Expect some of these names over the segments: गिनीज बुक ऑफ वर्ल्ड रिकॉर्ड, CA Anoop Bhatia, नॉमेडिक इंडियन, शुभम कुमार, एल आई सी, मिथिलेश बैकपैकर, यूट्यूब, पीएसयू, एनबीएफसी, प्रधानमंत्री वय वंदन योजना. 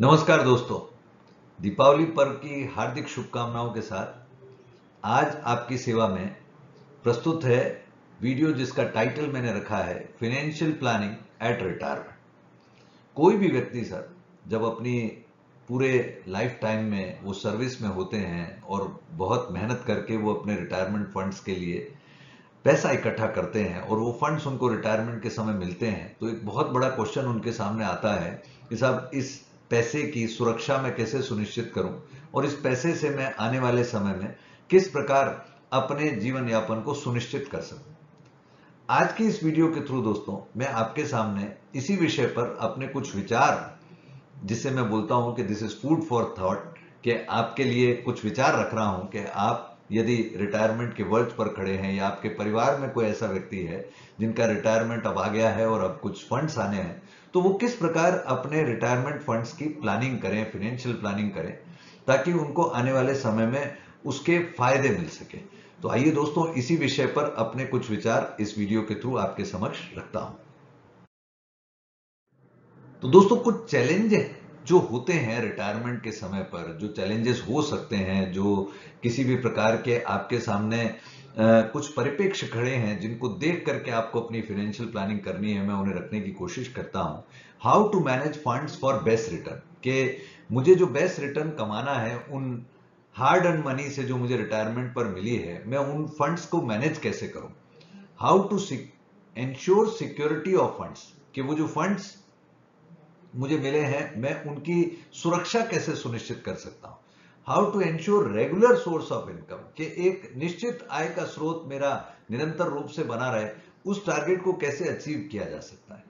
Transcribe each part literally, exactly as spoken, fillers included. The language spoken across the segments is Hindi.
नमस्कार दोस्तों, दीपावली पर्व की हार्दिक शुभकामनाओं के साथ आज आपकी सेवा में प्रस्तुत है वीडियो जिसका टाइटल मैंने रखा है फाइनेंशियल प्लानिंग एट रिटायरमेंट। कोई भी व्यक्ति सर जब अपनी पूरे लाइफ टाइम में वो सर्विस में होते हैं और बहुत मेहनत करके वो अपने रिटायरमेंट फंड्स के लिए पैसा इकट्ठा करते हैं और वो फंड्स उनको रिटायरमेंट के समय मिलते हैं, तो एक बहुत बड़ा क्वेश्चन उनके सामने आता है कि साहब इस पैसे की सुरक्षा मैं कैसे सुनिश्चित करूं और इस पैसे से मैं आने वाले समय में किस प्रकार अपने जीवन यापन को सुनिश्चित कर सकूं। आज की इस वीडियो के थ्रू दोस्तों मैं आपके सामने इसी विषय पर अपने कुछ विचार, जिसे मैं बोलता हूं कि this is food for thought, के आपके लिए कुछ विचार रख रहा हूं कि आप यदि रिटायरमेंट के वर्ष पर खड़े हैं या आपके परिवार में कोई ऐसा व्यक्ति है जिनका रिटायरमेंट अब आ गया है और अब कुछ फंड्स आने हैं, तो वो किस प्रकार अपने रिटायरमेंट फंड्स की प्लानिंग करें, फाइनेंशियल प्लानिंग करें, ताकि उनको आने वाले समय में उसके फायदे मिल सके। तो आइए दोस्तों, इसी विषय पर अपने कुछ विचार इस वीडियो के थ्रू आपके समक्ष रखता हूं। तो दोस्तों, कुछ चैलेंज जो होते हैं रिटायरमेंट के समय पर, जो चैलेंजेस हो सकते हैं, जो किसी भी प्रकार के आपके सामने Uh, कुछ परिपेक्ष खड़े हैं जिनको देख करके आपको अपनी फाइनेंशियल प्लानिंग करनी है, मैं उन्हें रखने की कोशिश करता हूं। How to manage funds for best return, के मुझे जो बेस्ट रिटर्न कमाना है उन हार्ड अर्न मनी से जो मुझे रिटायरमेंट पर मिली है, मैं उन फंड्स को मैनेज कैसे करूं। How to ensure security of funds, कि वो जो फंड्स मुझे मिले हैं मैं उनकी सुरक्षा कैसे सुनिश्चित कर सकता हूं। How to ensure regular source of income, कि एक निश्चित आय का स्रोत मेरा निरंतर रूप से बना रहे, उस टारगेट को कैसे अचीव किया जा सकता है।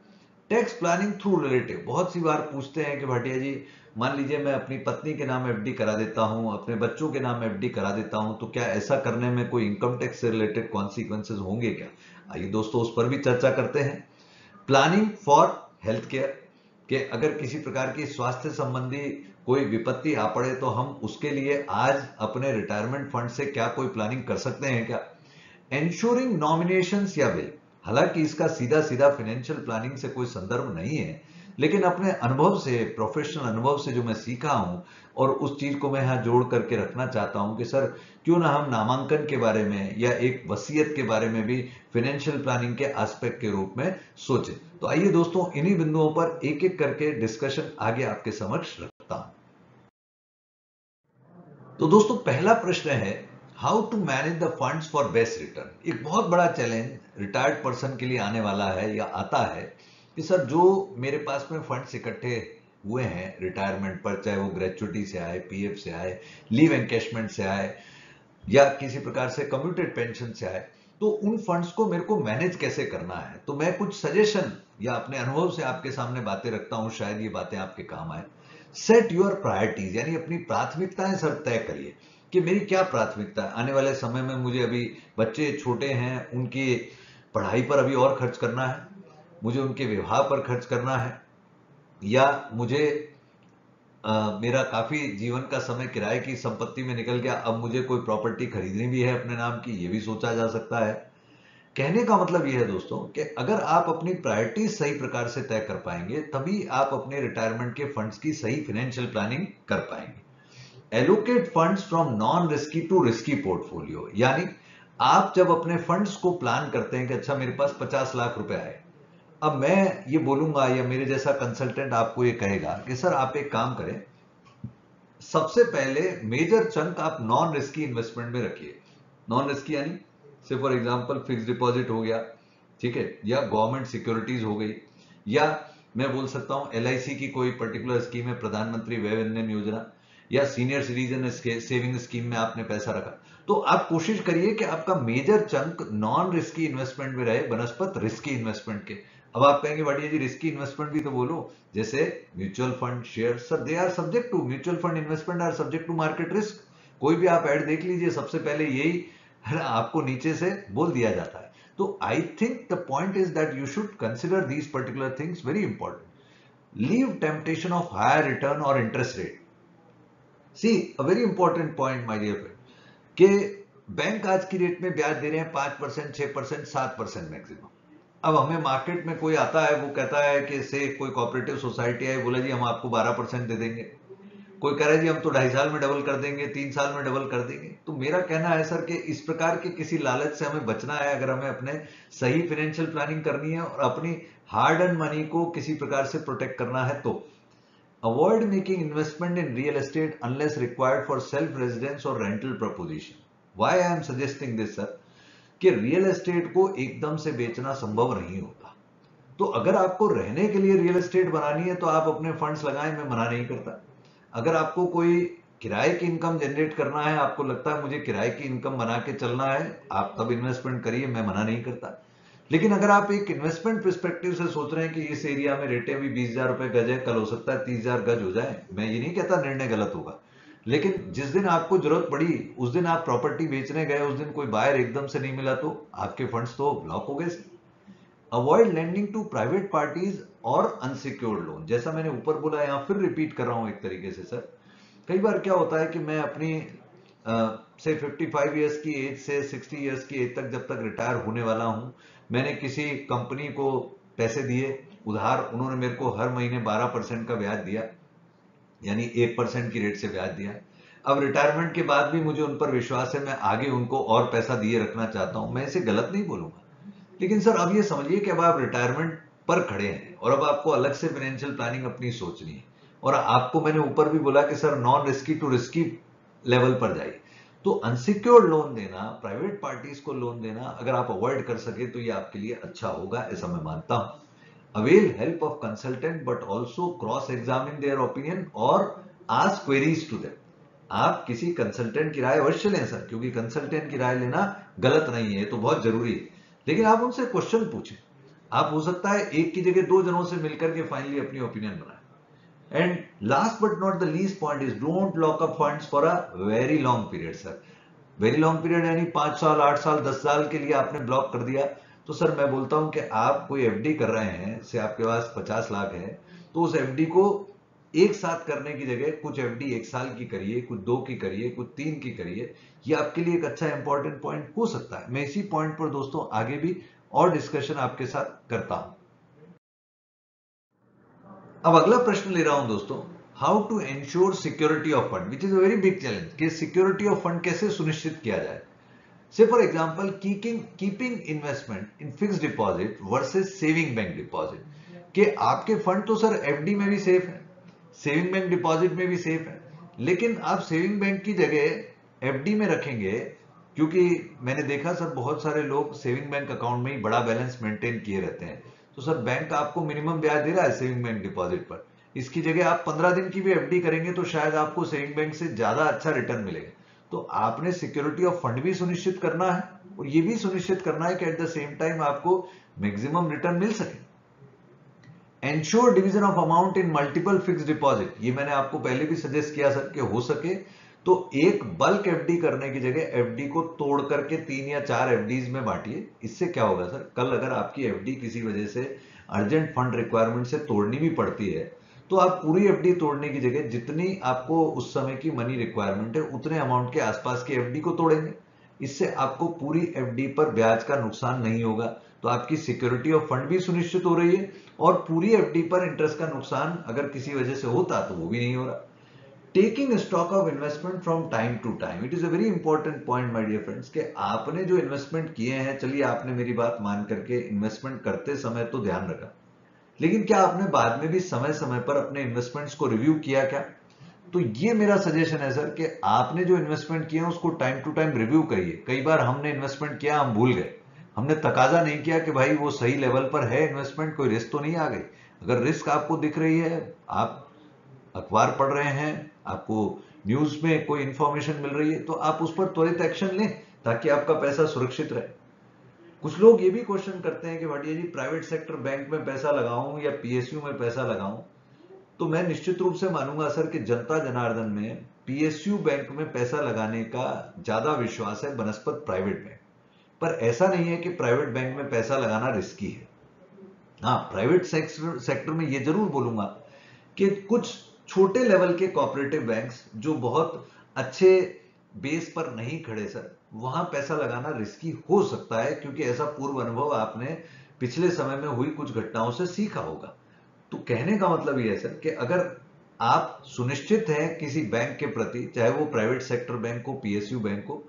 टैक्स प्लानिंग थ्रू रिलेटिव, बहुत सी बार पूछते हैं कि भाटिया जी मान लीजिए मैं अपनी पत्नी के नाम एफडी करा देता हूं, अपने बच्चों के नाम एफडी करा देता हूं, तो क्या ऐसा करने में कोई इनकम टैक्स से रिलेटेड कॉन्सिक्वेंसेज होंगे क्या। आइए दोस्तों, उस पर भी चर्चा करते हैं। प्लानिंग फॉर हेल्थ केयर, कि अगर किसी प्रकार की स्वास्थ्य संबंधी कोई विपत्ति आ पड़े तो हम उसके लिए आज अपने रिटायरमेंट फंड से क्या कोई प्लानिंग कर सकते हैं क्या। एंश्योरिंग नॉमिनेशंस या विल, हालांकि इसका सीधा सीधा फाइनेंशियल प्लानिंग से कोई संदर्भ नहीं है, लेकिन अपने अनुभव से, प्रोफेशनल अनुभव से जो मैं सीखा हूं और उस चीज को मैं यहाँ जोड़ करके रखना चाहता हूं कि सर क्यों ना हम नामांकन के बारे में या एक वसीयत के बारे में भी फाइनेंशियल प्लानिंग के एस्पेक्ट के रूप में सोचें। तो आइए दोस्तों, इन्हीं बिंदुओं पर एक एक करके डिस्कशन आगे आपके समक्ष रखता हूं। तो दोस्तों, पहला प्रश्न है how to manage the funds for best return. एक बहुत बड़ा चैलेंज रिटायर्ड पर्सन के लिए आने वाला है या आता है कि सर जो मेरे पास में फंड्स इकट्ठे हुए हैं रिटायरमेंट पर, चाहे वो ग्रेच्युटी से आए, पीएफ से आए, लीव एनकैशमेंट से आए या किसी प्रकार से कम्यूटेड पेंशन से आए, तो उन फंड्स को मेरे को मैनेज कैसे करना है। तो मैं कुछ सजेशन या अपने अनुभव से आपके सामने बातें रखता हूं, शायद ये बातें आपके काम आए। सेट योर प्रायोरिटीज, यानी अपनी प्राथमिकताएं सर तय करिए कि मेरी क्या प्राथमिकता है आने वाले समय में। मुझे अभी बच्चे छोटे हैं, उनकी पढ़ाई पर अभी और खर्च करना है, मुझे उनके विवाह पर खर्च करना है, या मुझे आ, मेरा काफी जीवन का समय किराए की संपत्ति में निकल गया, अब मुझे कोई प्रॉपर्टी खरीदनी भी है अपने नाम की, ये भी सोचा जा सकता है। कहने का मतलब यह है दोस्तों कि अगर आप अपनी प्रायोरिटीज सही प्रकार से तय कर पाएंगे तभी आप अपने रिटायरमेंट के फंड्स की सही फाइनेंशियल प्लानिंग कर पाएंगे। Allocate funds from non risky to risky portfolio, यानी आप जब अपने फंड्स को प्लान करते हैं कि अच्छा मेरे पास पचास लाख रुपए आए, अब मैं ये बोलूंगा या मेरे जैसा कंसल्टेंट आपको ये कहेगा कि सर आप एक काम करें, सबसे पहले मेजर चंक आप नॉन रिस्की इन्वेस्टमेंट में रखिए। नॉन रिस्की यानी से फॉर एग्जांपल फिक्स डिपॉजिट हो गया, ठीक है, या गवर्नमेंट सिक्योरिटीज हो गई, या मैं बोल सकता हूं एल आई सी की कोई पर्टिकुलर स्कीम है, प्रधानमंत्री वय वंदन योजना या सीनियर सिटीजन सेविंग स्कीम में आपने पैसा रखा, तो आप कोशिश करिए कि आपका major chunk non risky investment में रहे बनस्पत रिस्की इन्वेस्टमेंट के। अब आप कहेंगे बढ़िया जी रिस्की इन्वेस्टमेंट भी तो बोलो, जैसे mutual fund, share, sir they are subject to, mutual fund investment are subject to market risk. कोई भी आप ऐड देख लीजिए, सबसे पहले यही आपको नीचे से बोल दिया जाता है। तो I think the point is that you should consider these particular things, very important. Leave temptation of higher return और interest rate. See a very important point my dear friend, कि बैंक आज की रेट में ब्याज दे रहे हैं पांच परसेंट, छह परसेंट, सात परसेंट मैक्सिमम। अब हमें मार्केट में कोई आता है, वो कहता है कि से कोई कोऑपरेटिव सोसाइटी है, बोला जी हम आपको बारह परसेंट दे देंगे, कोई कह रहा है जी हम तो ढाई साल में डबल कर देंगे, तीन साल में डबल कर देंगे। तो मेरा कहना है सर कि इस प्रकार के किसी लालच से हमें बचना है अगर हमें अपने सही फाइनेंशियल प्लानिंग करनी है और अपनी हार्ड एंड मनी को किसी प्रकार से प्रोटेक्ट करना है। तो avoid making investment in real estate unless required for self residence और rental proposition. Why I am suggesting this sir कि रियल एस्टेट को एकदम से बेचना संभव नहीं होता। तो अगर आपको रहने के लिए रियल एस्टेट बनानी है तो आप अपने फंड्स लगाएं, मैं मना नहीं करता। अगर आपको कोई किराए की इनकम जनरेट करना है, आपको लगता है मुझे किराए की इनकम बना के चलना है, आप तब इन्वेस्टमेंट करिए, मैं मना नहीं करता। लेकिन अगर आप एक इन्वेस्टमेंट परस्पेक्टिव से सोच रहे हैं कि इस एरिया में रेटें भी बीस हजार रुपए गज है, कल हो सकता है तीस हजार गज हो जाए, मैं ये नहीं कहता निर्णय गलत होगा, लेकिन जिस दिन आपको जरूरत पड़ी उस दिन आप प्रॉपर्टी बेचने गए, उस दिन कोई बायर एकदम से नहीं मिला तो आपके फंड्स तो ब्लॉक हो गए। Avoid lending to private parties और अनसिक्योर्ड लोन। जैसा मैंने ऊपर बोला, यहाँ फिर रिपीट कर रहा हूँ एक तरीके से सर, कई बार क्या होता है कि मैं अपनी आ, से फिफ्टी फाइव ईयर्स की एज से सिक्सटी ईयर्स की एज तक, जब तक रिटायर होने वाला हूँ, मैंने किसी कंपनी को पैसे दिए उधार, उन्होंने मेरे को हर महीने बारह परसेंट का ब्याज दिया, यानी एक परसेंट की रेट से ब्याज दिया। अब रिटायरमेंट के बाद भी मुझे उन पर विश्वास है, मैं आगे उनको और पैसा दिए रखना चाहता हूं, मैं इसे गलत नहीं बोलूंगा। लेकिन सर अब ये समझिए कि अब आप रिटायरमेंट पर खड़े हैं और अब आपको अलग से फाइनेंशियल प्लानिंग अपनी सोचनी है, और आपको मैंने ऊपर भी बोला कि sir non risky to risky level पर जाइए। तो अनसिक्योर्ड लोन देना, प्राइवेट पार्टीज को लोन देना, अगर आप अवॉइड कर सके तो ये आपके लिए अच्छा होगा, ऐसा मैं मानता हूं। Avail help of consultant but also cross examine their opinion or ask queries to them. आप किसी कंसल्टेंट की राय अवश्य लें सर, क्योंकि कंसल्टेंट की राय लेना गलत नहीं है, तो बहुत जरूरी है, लेकिन आप उनसे क्वेश्चन पूछें। आप हो सकता है एक की जगह दो जनों से मिलकर के फाइनली अपनी ओपिनियन बनाए। And last but not the least point is don't lock up funds for a very long period sir. Very long period यानी पांच साल, आठ साल, दस साल के लिए आपने ब्लॉक कर दिया तो सर मैं बोलता हूं कि आप कोई एफडी कर रहे हैं, से आपके पास पचास लाख है, तो उस एफडी को एक साथ करने की जगह कुछ एफडी एक साल की करिए, कुछ दो की करिए, कुछ तीन की करिए। ये आपके लिए एक अच्छा इंपॉर्टेंट पॉइंट हो सकता है। मैं इसी पॉइंट पर दोस्तों आगे भी और डिस्कशन आपके साथ करता हूं। अब अगला प्रश्न ले रहा हूं दोस्तों, how to ensure security of fund which is a very big challenge, कि सिक्योरिटी ऑफ फंड कैसे सुनिश्चित किया जाए। Say for example keeping keeping investment in fixed deposit versus saving bank deposit, कि आपके फंड तो सर एफडी में भी सेफ है, सेविंग बैंक डिपॉजिट में भी सेफ है, लेकिन आप सेविंग बैंक की जगह एफडी में रखेंगे, क्योंकि मैंने देखा सर बहुत सारे लोग सेविंग बैंक अकाउंट में ही बड़ा बैलेंस मेंटेन किए रहते हैं। तो सर बैंक आपको मिनिमम ब्याज दे रहा है सेविंग बैंक डिपॉजिट पर, इसकी जगह आप पंद्रह दिन की भी एफडी करेंगे तो शायद आपको सेविंग बैंक से ज्यादा अच्छा रिटर्न मिलेगा। तो आपने सिक्योरिटी ऑफ फंड भी सुनिश्चित करना है और ये भी सुनिश्चित करना है कि एट द सेम टाइम आपको मैक्सिमम रिटर्न मिल सके। Ensure division of amount in multiple fixed deposit, ये मैंने आपको पहले भी सजेस्ट किया सर कि हो सके तो एक बल्क एफडी करने की जगह एफडी को तोड़ करके तीन या चार एफडीज में बांटिए। इससे क्या होगा सर, कल अगर आपकी एफडी किसी वजह से अर्जेंट फंड रिक्वायरमेंट से तोड़नी भी पड़ती है तो आप पूरी एफडी तोड़ने की जगह जितनी आपको उस समय की मनी रिक्वायरमेंट है उतने अमाउंट के आसपास की एफडी को तोड़ेंगे। इससे आपको पूरी एफडी पर ब्याज का नुकसान नहीं होगा, तो आपकी सिक्योरिटी ऑफ फंड भी सुनिश्चित हो रही है और पूरी एफडी पर इंटरेस्ट का नुकसान अगर किसी वजह से होता तो वो भी नहीं हो रहा। Taking stock of investment from time to time, it is a very important point my dear friends, कि आपने जो इन्वेस्टमेंट किए हैं, चलिए आपने मेरी बात मान करके इन्वेस्टमेंट करते समय तो ध्यान रखा, लेकिन क्या आपने बाद में भी समय समय पर अपने इन्वेस्टमेंट्स को रिव्यू किया क्या? तो ये मेरा सजेशन है सर कि आपने जो इन्वेस्टमेंट किया उसको टाइम टू टाइम रिव्यू करिए। कई बार हमने इन्वेस्टमेंट किया, हम भूल गए, हमने तकाजा नहीं किया कि भाई वो सही लेवल पर है इन्वेस्टमेंट, कोई रिस्क तो नहीं आ गई। अगर रिस्क आपको दिख रही है, आप अखबार पढ़ रहे हैं, आपको न्यूज में कोई इंफॉर्मेशन मिल रही है, तो आप उस पर त्वरित एक्शन लें ताकि आपका पैसा सुरक्षित रहे। कुछ लोग ये भी क्वेश्चन करते हैं कि Bhatia ji private sector bank में पैसा लगाऊं या पीएसयू में पैसा लगाऊं, तो मैं निश्चित रूप से मानूंगा सर कि जनता जनार्दन में पीएसयू बैंक में पैसा लगाने का ज्यादा विश्वास है बनस्पत प्राइवेट बैंक पर। ऐसा नहीं है कि प्राइवेट बैंक में पैसा लगाना रिस्की है। हाँ, प्राइवेट सेक्टर सेक्टर में ये जरूर बोलूंगा कि कुछ छोटे लेवल के कोऑपरेटिव बैंक्स जो बहुत अच्छे बेस पर नहीं खड़े सर, वहां पैसा लगाना रिस्की हो सकता है, क्योंकि ऐसा पूर्व अनुभव आपने पिछले समय में हुई कुछ घटनाओं से सीखा होगा। तो कहने का मतलब ये है सर कि अगर आप सुनिश्चित हैं किसी बैंक के प्रति, चाहे वो प्राइवेट सेक्टर बैंक हो, पीएसयू बैंक हो,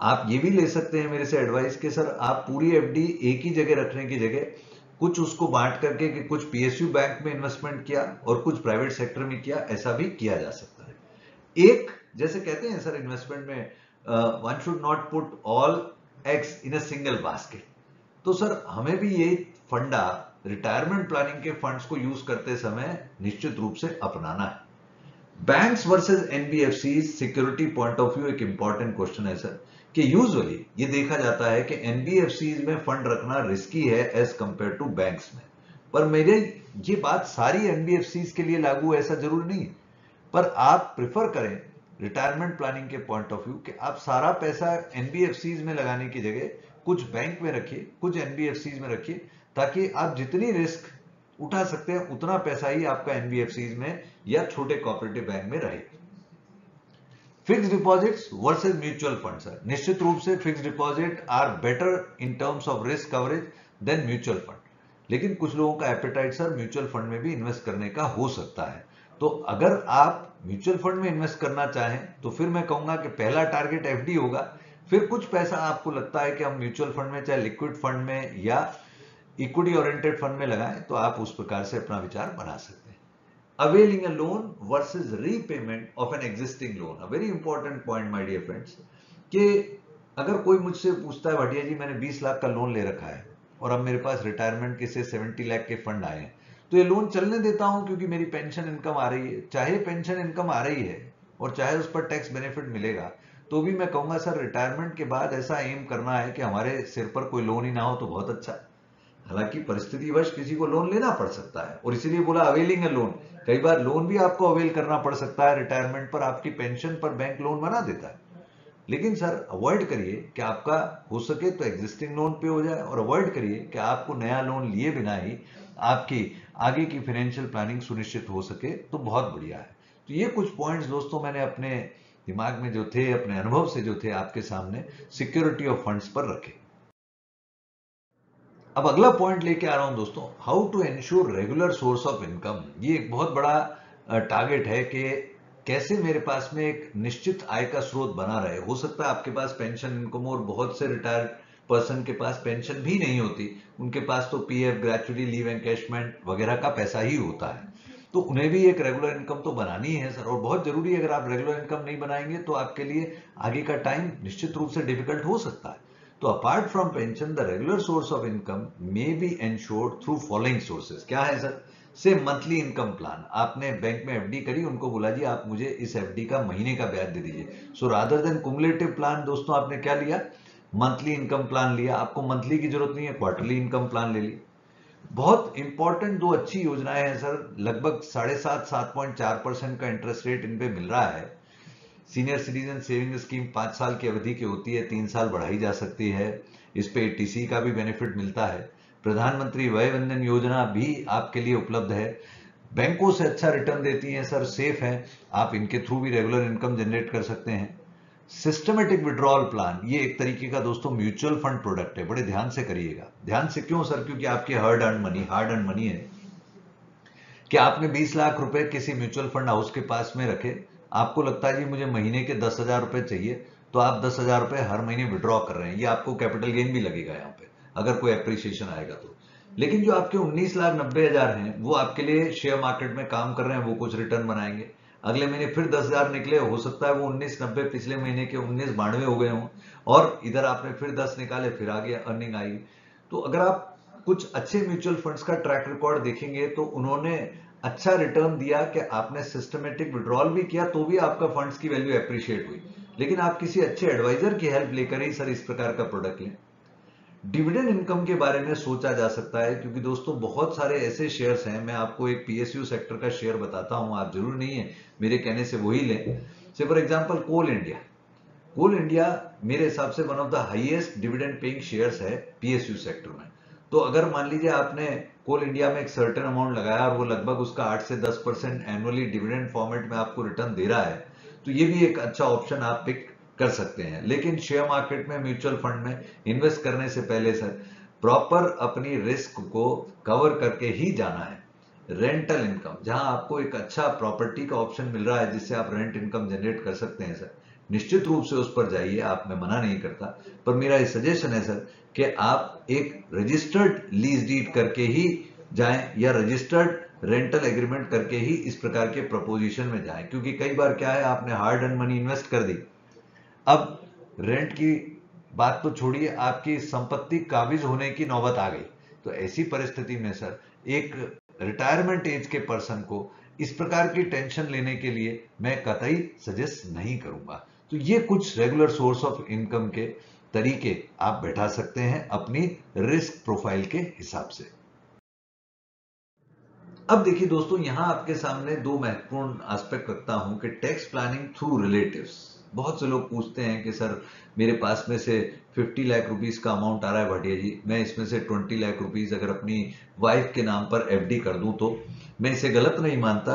आप ये भी ले सकते हैं मेरे से एडवाइस कि सर आप पूरी एफडी एक ही जगह रखने की जगह कुछ उसको बांट करके कि कुछ पीएसयू बैंक में इन्वेस्टमेंट किया और कुछ प्राइवेट सेक्टर में किया, ऐसा भी किया जा सकता है। एक जैसे कहते हैं सर इन्वेस्टमेंट में one should not put all eggs in a single basket, तो सर हमें भी ये फंडा रिटायरमेंट प्लानिंग के फंड्स को यूज करते समय निश्चित रूप से अपनाना है। Banks versus एनबीएफसी security point of view एक इंपॉर्टेंट क्वेश्चन है सर कि यूजुअली ये देखा जाता है कि एनबीएफसी में फंड रखना रिस्की है एज कंपेयर टू बैंक्स में, पर मेरे ये बात सारी एनबीएफसी के लिए लागू ऐसा जरूर नहीं है, पर आप प्रिफर करें रिटायरमेंट प्लानिंग के पॉइंट ऑफ व्यू कि आप सारा पैसा एनबीएफसी में लगाने की जगह कुछ बैंक में रखिए, कुछ एनबीएफसी में रखिए, ताकि आप जितनी रिस्क उठा सकते हैं उतना पैसा ही आपका एनबीएफसी में या छोटे कॉपरेटिव बैंक में रहे। Fixed deposits versus mutual funds है, निश्चित रूप से fixed deposit are better in terms of risk coverage than mutual fund, लेकिन कुछ लोगों का एपेटाइट सर म्यूचुअल फंड में भी इन्वेस्ट करने का हो सकता है। तो अगर आप म्यूचुअल फंड में इन्वेस्ट करना चाहें तो फिर मैं कहूंगा कि पहला टारगेट एफडी होगा, फिर कुछ पैसा आपको लगता है कि हम म्यूचुअल फंड में चाहे लिक्विड फंड में या इक्विटी ओरिएंटेड फंड में लगाएं तो आप उस प्रकार से अपना विचार बना सकते हैं। Availing a loan versus repayment of an existing loan, a very important point my dear friends, कि अगर कोई मुझसे पूछता है भाटिया जी मैंने बीस लाख का लोन ले रखा है और अब मेरे पास रिटायरमेंट के से सत्तर लाख के फंड आए हैं तो ये लोन चलने देता हूं क्योंकि मेरी पेंशन इनकम आ रही है, चाहे पेंशन इनकम आ रही है और चाहे उस पर टैक्स बेनिफिट मिलेगा, तो भी मैं कहूंगा सर रिटायरमेंट के बाद ऐसा एम करना है कि हमारे सिर पर कोई लोन ही ना हो तो बहुत अच्छा। हालांकि परिस्थितिवश किसी को लोन लेना पड़ सकता है और इसीलिए बोला अवेलिंग है लोन, कई बार लोन भी आपको अवेल करना पड़ सकता है रिटायरमेंट पर, आपकी पेंशन पर बैंक लोन बना देता है, लेकिन सर अवॉइड करिए कि आपका हो सके तो एग्जिस्टिंग लोन पे हो जाए और अवॉइड करिए कि आपको नया लोन लिए बिना ही आपकी आगे की फाइनेंशियल प्लानिंग सुनिश्चित हो सके तो बहुत बढ़िया है। तो ये कुछ पॉइंट्स दोस्तों मैंने अपने दिमाग में जो थे, अपने अनुभव से जो थे आपके सामने सिक्योरिटी ऑफ फंड्स पर रखे। अब अगला पॉइंट लेके आ रहा हूं दोस्तों, how to ensure regular source of income. ये एक बहुत बड़ा टारगेट है कि कैसे मेरे पास में एक निश्चित आय का स्रोत बना रहे। हो सकता है आपके पास पेंशन इनकम और बहुत से रिटायर्ड पर्सन के पास पेंशन भी नहीं होती, उनके पास तो पीएफ, ग्रेच्युटी, लीव एनकैशमेंट वगैरह का पैसा ही होता है, तो उन्हें भी एक रेगुलर इनकम तो बनानी है सर और बहुत जरूरी है। अगर आप रेगुलर इनकम नहीं बनाएंगे तो आपके लिए आगे का टाइम निश्चित रूप से डिफिकल्ट हो सकता है। तो apart from pension the regular source of income may be ensured through following sources. क्या है sir? Say monthly income plan, आपने बैंक में एफडी करी, उनको बोला जी आप मुझे इस एफडी का महीने का ब्याज दे दीजिए। So rather than cumulative plan दोस्तों आपने क्या लिया? मंथली इनकम प्लान लिया। आपको मंथली की जरूरत नहीं है, क्वार्टरली इनकम प्लान ले ली। बहुत इंपॉर्टेंट दो अच्छी योजनाएं हैं सर, लगभग साढ़े सात सात पॉइंट चार परसेंट का इंटरेस्ट रेट इन पे मिल रहा है। सीनियर सिटीजन सेविंग स्कीम पाँच साल की अवधि की होती है, तीन साल बढ़ाई जा सकती है, इस पे टीसी का भी बेनिफिट मिलता है। प्रधानमंत्री वय वंदन योजना भी आपके लिए उपलब्ध है, बैंकों से अच्छा रिटर्न देती है सर, सेफ है, आप इनके थ्रू भी रेगुलर इनकम जनरेट कर सकते हैं। सिस्टमेटिक विड्रॉल प्लान, ये एक तरीके का दोस्तों म्यूचुअल फंड प्रोडक्ट है, बड़े ध्यान से करिएगा। ध्यान से क्यों सर? क्योंकि आपके hard earn money hard earn money है कि आपने बीस लाख रुपए किसी म्यूचुअल फंड हाउस के पास में रखे, आपको लगता है जी मुझे महीने के दस हजार रुपए चाहिए, तो आप दस हजार रुपए हर महीने विड्रॉ कर रहे हैं, ये आपको कैपिटल गेन भी लगेगा यहाँ पे अगर कोई एप्रिसिएशन आएगा तो। लेकिन जो आपके उन्नीस लाख नब्बे हजार हैं वो आपके लिए शेयर मार्केट में काम कर रहे हैं, वो कुछ रिटर्न बनाएंगे। अगले महीने फिर दस हजार निकले, हो सकता है वो उन्नीस नब्बे पिछले महीने के उन्नीस बानवे हो गए हों और इधर आपने फिर दस निकाले, फिर आगे अर्निंग आई। तो अगर आप कुछ अच्छे म्यूचुअल फंड्स का ट्रैक रिकॉर्ड देखेंगे तो उन्होंने अच्छा रिटर्न दिया कि आपने सिस्टमेटिक विड्रॉल भी किया तो भी आपका फंड्स की वैल्यू एप्रिशिएट हुई, लेकिन आप किसी अच्छे एडवाइजर की हेल्प लेकर ही सर इस प्रकार का प्रोडक्ट लें। डिविडेंड इनकम के बारे में सोचा जा सकता है, क्योंकि दोस्तों बहुत सारे ऐसे शेयर्स हैं, मैं आपको एक पीएसयू सेक्टर का शेयर बताता हूं, आप जरूर नहीं है मेरे कहने से वही लें। Say for example coal India, coal India मेरे हिसाब से one of the highest dividend paying shares है पीएसयू सेक्टर में। तो अगर मान लीजिए आपने कोल इंडिया में एक सर्टेन अमाउंट लगाया और वो लगभग उसका आठ से दस परसेंट एनुअली डिविडेंड फॉर्मेट में आपको रिटर्न दे रहा है, तो ये भी एक अच्छा ऑप्शन आप पिक कर सकते हैं। लेकिन शेयर मार्केट में, म्यूचुअल फंड में इन्वेस्ट करने से पहले सर प्रॉपर अपनी रिस्क को कवर करके ही जाना है। रेंटल इनकम, जहां आपको एक अच्छा प्रॉपर्टी का ऑप्शन मिल रहा है जिससे आप रेंट इनकम जनरेट कर सकते हैं सर, निश्चित रूप से उस पर जाइए, आप मैं मना नहीं करता, पर मेरा ये सजेशन है सर कि आप एक रजिस्टर्ड लीज डीड करके ही जाएं या रजिस्टर्ड रेंटल एग्रीमेंट करके ही इस प्रकार के प्रपोजिशन में जाएं, क्योंकि कई बार क्या है, आपने हार्ड एंड मनी इन्वेस्ट कर दी, अब रेंट की बात तो छोड़िए, आपकी संपत्ति काबिज होने की नौबत आ गई। तो ऐसी परिस्थिति में सर एक रिटायरमेंट एज के पर्सन को इस प्रकार की टेंशन लेने के लिए मैं कतई सजेस्ट नहीं करूंगा। तो ये कुछ रेगुलर सोर्स ऑफ इनकम के तरीके आप बैठा सकते हैं अपनी रिस्क प्रोफाइल के हिसाब से। अब देखिए दोस्तों, यहां आपके सामने दो महत्वपूर्ण एस्पेक्ट रखता हूं कि टैक्स प्लानिंग थ्रू रिलेटिव्स। बहुत से लोग पूछते हैं कि सर मेरे पास में से पचास लाख रुपीस का अमाउंट आ रहा है भाटिया जी, मैं इसमें से बीस लाख रुपीस अगर अपनी वाइफ के नाम पर एफडी कर दूं तो? मैं इसे गलत नहीं मानता।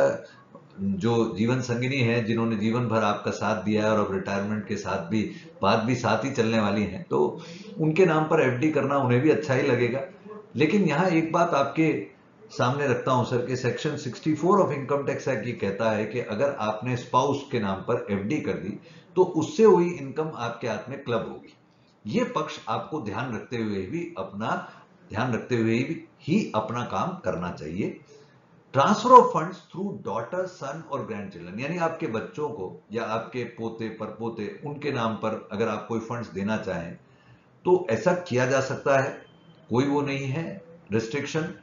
जो जीवन संगिनी है, जिन्होंने जीवन भर आपका साथ दिया है और अब रिटायरमेंट के साथ भी बात भी साथ ही चलने वाली है, तो उनके नाम पर एफडी करना उन्हें भी अच्छा ही लगेगा। लेकिन यहाँ एक बात आपके सामने रखता हूं सर कि सेक्शन चौंसठ ऑफ इनकम टैक्स एक्ट ये कहता है कि अगर आपने स्पाउस के नाम पर एफडी कर दी तो उससे हुई इनकम आपके हाथ में क्लब होगी। ये पक्ष आपको ध्यान रखते हुए भी अपना ध्यान रखते हुए भी ही अपना काम करना चाहिए। Transfer of funds through daughter, son और ग्रैंड चिल्ड्रन, यानी आपके बच्चों को या आपके पोते परपोते उनके नाम पर अगर आप कोई फंड्स देना चाहें तो ऐसा किया जा सकता है, कोई वो नहीं है रिस्ट्रिक्शन।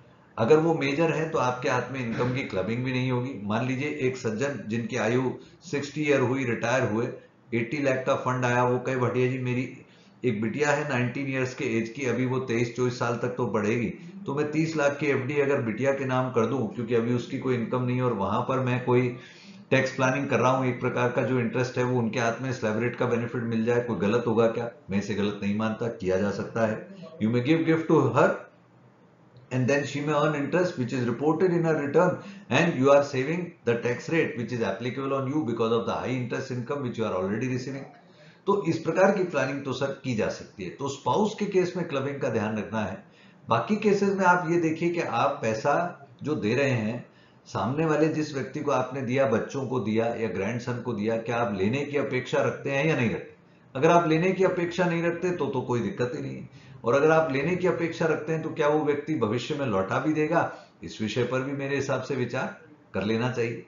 अगर वो मेजर है तो आपके हाथ में इनकम की क्लबिंग भी नहीं होगी। मान लीजिए एक सज्जन जिनकी आयु साठ ईयर हुई, रिटायर हुए, अस्सी लाख का फंड आया, वो कहे भटिया जी मेरी एक बिटिया है उन्नीस इयर्स के एज की, अभी वो तेईस चौबीस साल तक तो बढ़ेगी, तो मैं तीस लाख की एफडी अगर बिटिया के नाम कर दूं, क्योंकि अभी उसकी कोई इनकम नहीं है और वहां पर मैं कोई टैक्स प्लानिंग कर रहा हूं, एक प्रकार का जो इंटरेस्ट है वो उनके हाथ में स्लैबरेट का बेनिफिट मिल जाए, कोई गलत होगा क्या? मैं इसे गलत नहीं मानता, किया जा सकता है। You may give gift to her and then she may earn interest which is reported in her return and you are saving the tax rate which is applicable on you because of the high interest income which you are already receiving। तो इस प्रकार की प्लानिंग तो सर की जा सकती है। तो स्पाउस के केस में क्लबिंग का ध्यान रखना है। बाकी केसेस में आप ये देखिए कि आप पैसा जो दे रहे हैं, सामने वाले जिस व्यक्ति को आपने दिया, बच्चों को दिया या ग्रैंडसन को दिया, क्या आप लेने की अपेक्षा रखते हैं या नहीं रखते? अगर आप लेने की अपेक्षा नहीं रखते तो तो कोई दिक्कत ही नहीं है, और अगर आप लेने की अपेक्षा रखते हैं तो क्या वो व्यक्ति भविष्य में लौटा भी देगा, इस विषय पर भी मेरे हिसाब से विचार कर लेना चाहिए।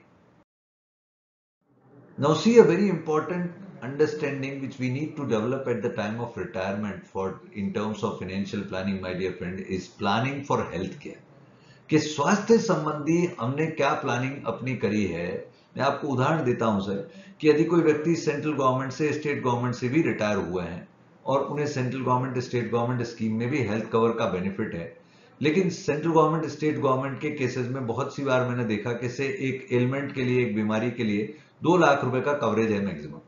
Now see a very important understanding which we need to develop at the time of retirement for in terms of financial planning my dear friend is planning for health care. कि स्वास्थ्य संबंधी हमने क्या प्लानिंग अपनी करी है। मैं आपको उदाहरण देता हूं सर कि यदि कोई व्यक्ति सेंट्रल गवर्नमेंट से, स्टेट गवर्नमेंट से भी रिटायर हुए हैं और उन्हें central government, state government scheme में भी हेल्थ कवर का बेनिफिट है, लेकिन सेंट्रल गवर्नमेंट, स्टेट गवर्नमेंट के केसेस में बहुत सी बार मैंने देखा कि से एक एलिमेंट के लिए, एक बीमारी के लिए दो लाख रुपए का कवरेज है मैक्सिमम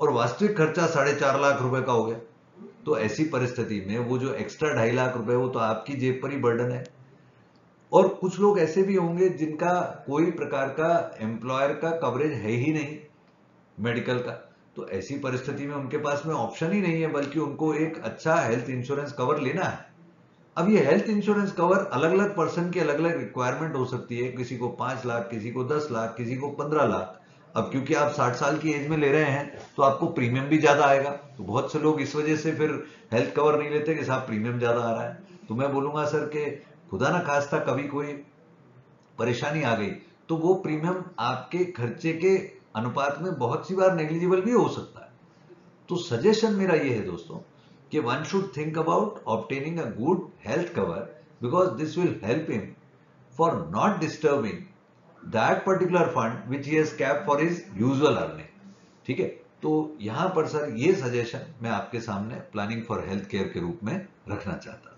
और वास्तविक खर्चा साढ़े चार लाख रुपए का हो गया, तो ऐसी परिस्थिति में वो जो एक्स्ट्रा ढाई लाख रुपए वो तो आपकी जेब पर ही बर्डन है। और कुछ लोग ऐसे भी होंगे जिनका कोई प्रकार का एम्प्लॉयर का कवरेज है ही नहीं मेडिकल का, तो ऐसी परिस्थिति में उनके पास में ऑप्शन ही नहीं है, बल्कि उनको एक अच्छा हेल्थ इंश्योरेंस कवर लेना है। अब ये हेल्थ इंश्योरेंस कवर अलग अलग पर्सन की अलग अलग रिक्वायरमेंट हो सकती है, किसी को पांच लाख, किसी को दस लाख, किसी को पंद्रह लाख। अब क्योंकि आप साठ साल की एज में ले रहे हैं तो आपको प्रीमियम भी ज्यादा आएगा, तो बहुत से लोग इस वजह से फिर हेल्थ कवर नहीं लेते कि साहब प्रीमियम ज्यादा आ रहा है। तो मैं बोलूंगा सर के खुदा ना खास्ता कभी कोई परेशानी आ गई तो वो प्रीमियम आपके खर्चे के अनुपात में बहुत सी बार नेग्लिजिबल भी हो सकता है। तो सजेशन मेरा ये है दोस्तों कि one should think about obtaining a good health cover because this will help him for not disturbing that particular fund which he has kept for his usual earning. ठीक है, तो यहां पर सर ये सजेशन मैं आपके सामने प्लानिंग फॉर हेल्थ केयर के रूप में रखना चाहता था।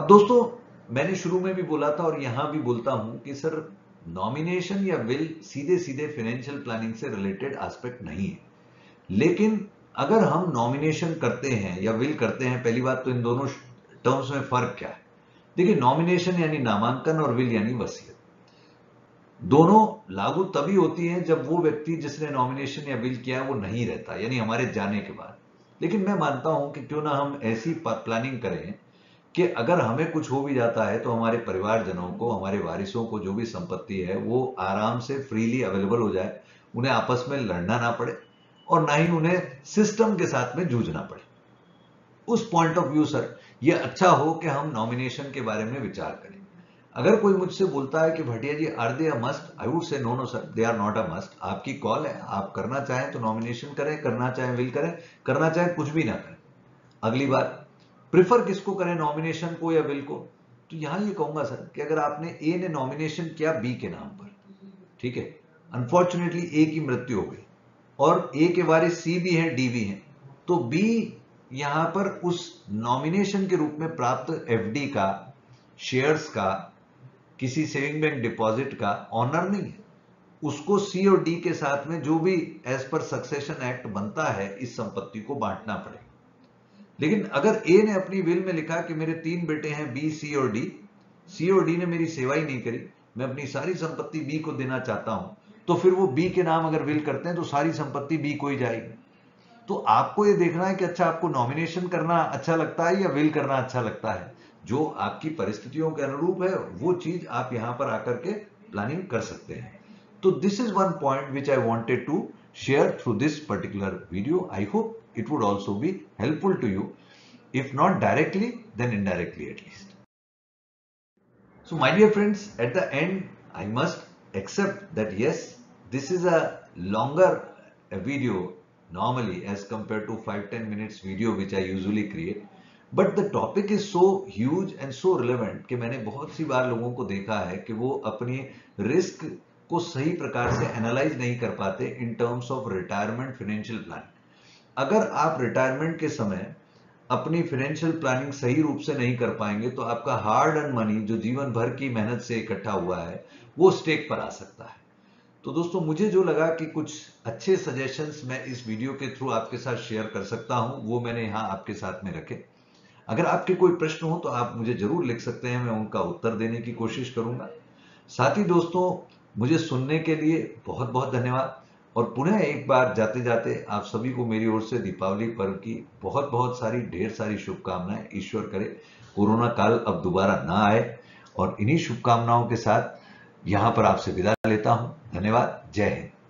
अब दोस्तों, मैंने शुरू में भी बोला था और यहां भी बोलता हूं कि सर नॉमिनेशन या विल सीधे सीधे फाइनेंशियल प्लानिंग से रिलेटेड एस्पेक्ट नहीं है, लेकिन अगर हम नॉमिनेशन करते हैं या विल करते हैं, पहली बात तो इन दोनों टर्म्स में फर्क क्या है? देखिए, नॉमिनेशन यानी नामांकन और विल यानी वसीयत, दोनों लागू तभी होती हैं जब वो व्यक्ति जिसने नॉमिनेशन या विल किया है वो नहीं रहता, यानी हमारे जाने के बाद। लेकिन मैं मानता हूं कि क्यों ना हम ऐसी प्लानिंग करें कि अगर हमें कुछ हो भी जाता है तो हमारे परिवारजनों को, हमारे वारिसों को जो भी संपत्ति है वो आराम से फ्रीली अवेलेबल हो जाए, उन्हें आपस में लड़ना ना पड़े और ना ही उन्हें सिस्टम के साथ में जूझना पड़े। उस पॉइंट ऑफ व्यू सर ये अच्छा हो कि हम नॉमिनेशन के बारे में विचार करें। अगर कोई मुझसे बोलता है कि Bhatia ji are they a must, I would say no no sir, they are not a must. आपकी कॉल है, आप करना चाहें तो नॉमिनेशन करें, करना चाहें विल करें, करना चाहें कुछ भी ना करें। अगली बार प्रिफर किसको करें, नॉमिनेशन को या विल को? तो यहां ये कहूंगा सर कि अगर आपने ए ने नॉमिनेशन किया बी के नाम पर, ठीक है, अनफॉर्चुनेटली ए की मृत्यु हो गई और ए के वारिस सी भी है, डी भी है, तो बी यहां पर उस नॉमिनेशन के रूप में प्राप्त एफडी का, शेयर्स का, किसी सेविंग बैंक डिपॉजिट का ऑनर नहीं है। उसको सी और डी के साथ में जो भी एज पर सक्सेशन एक्ट बनता है इस संपत्ति को बांटना पड़ेगा। लेकिन अगर ए ने अपनी विल में लिखा कि मेरे तीन बेटे हैं बी, सी और डी, सी और डी ने मेरी सेवा ही नहीं करी, मैं अपनी सारी संपत्ति बी को देना चाहता हूं, तो फिर वो बी के नाम अगर विल करते हैं तो सारी संपत्ति बी को ही जाएगी। तो आपको ये देखना है कि अच्छा आपको नॉमिनेशन करना अच्छा लगता है या विल करना अच्छा लगता है, जो आपकी परिस्थितियों के अनुरूप है वो चीज आप यहां पर आकर के प्लानिंग कर सकते हैं। तो this is one point which I wanted to share through this particular video. I hope it would also be helpful to you, if not directly then indirectly at least. So my dear friends, at the end I must accept that yes, this is a longer video normally as compared to five to ten minutes video which I usually create, but the topic is so huge and so relevant कि मैंने बहुत सी बार लोगों को देखा है कि वो अपनी रिस्क को सही प्रकार से एनालाइज नहीं कर पाते in terms of retirement financial plan। अगर आप रिटायरमेंट के समय अपनी फाइनेंशियल प्लानिंग सही रूप से नहीं कर पाएंगे तो आपका हार्ड अर्न मनी जो जीवन भर की मेहनत से इकट्ठा हुआ है वो स्टेक पर आ सकता है। तो दोस्तों मुझे जो लगा कि कुछ अच्छे सजेशंस मैं इस वीडियो के थ्रू आपके साथ शेयर कर सकता हूं वो मैंने यहाँ आपके साथ में रखे। अगर आपके कोई प्रश्न हो तो आप मुझे जरूर लिख सकते हैं, मैं उनका उत्तर देने की कोशिश करूंगा। साथ ही दोस्तों मुझे सुनने के लिए बहुत बहुत धन्यवाद और पुनः एक बार जाते जाते आप सभी को मेरी ओर से दीपावली पर्व की बहुत बहुत सारी ढेर सारी शुभकामनाएं। ईश्वर करे कोरोना काल अब दोबारा ना आए, और इन्हीं शुभकामनाओं के साथ यहाँ पर आपसे विदा लेता हूं। धन्यवाद, जय हिंद।